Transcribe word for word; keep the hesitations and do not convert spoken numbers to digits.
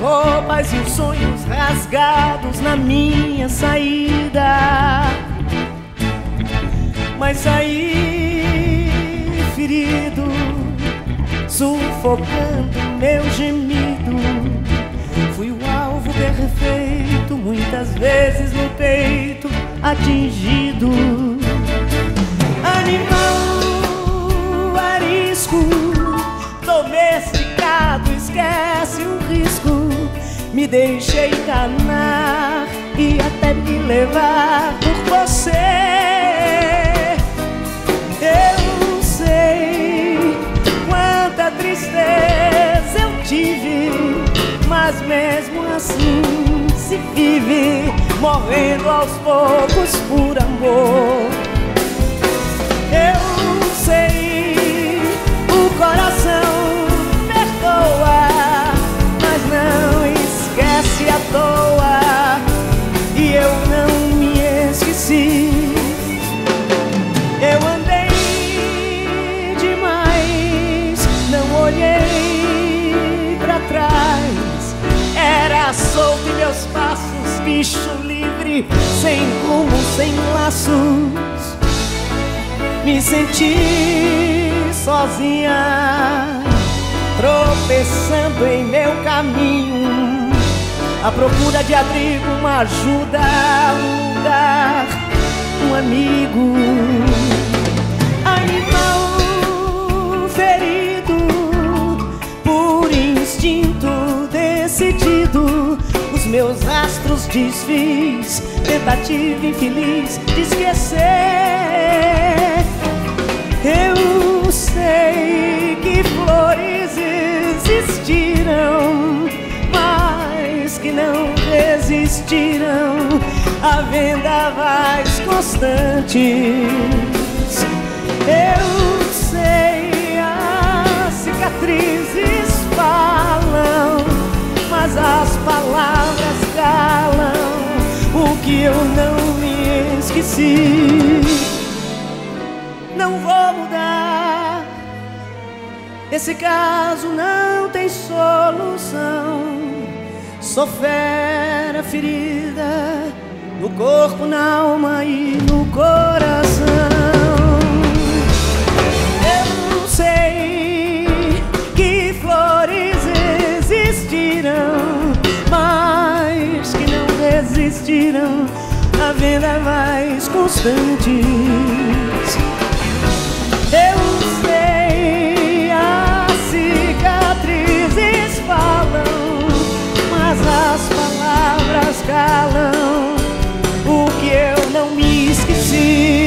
roupas e os sonhos rasgados na minha saída. Mas aí, ferido, sufocando meu gemido, fui o alvo perfeito, muitas vezes no peito atingido. Animal arisco, domesticado, esquece o risco. Me deixei enganar e até me levar por você. Tristeza eu tive, mas mesmo assim se vive, morrendo aos poucos por amor. Eu sei, o coração perdoa, mas não esquece à toa, e eu não me esqueci. Eu andei solto meus passos, bicho livre, sem rumo, sem laços. Me senti sozinha, tropeçando em meu caminho, à procura de abrigo, uma ajuda, um lugar, um amigo. Animal ferido, por instinto decidido, os meus astros desfiz, tentativa infeliz de esquecer. Eu sei que flores existiram, mas que não resistiram a vendavais constantes. Eu sei, as cicatrizes falam, mas as palavras calam o que eu não me esqueci. Não vou mudar, esse caso não tem solução. Sou fera ferida, no corpo, na alma e no coração. Eu sei que flores existirão, mas que não resistirão a vendavais constantes. Eu sei, as cicatrizes falam, mas as palavras calam o que eu não me esqueci.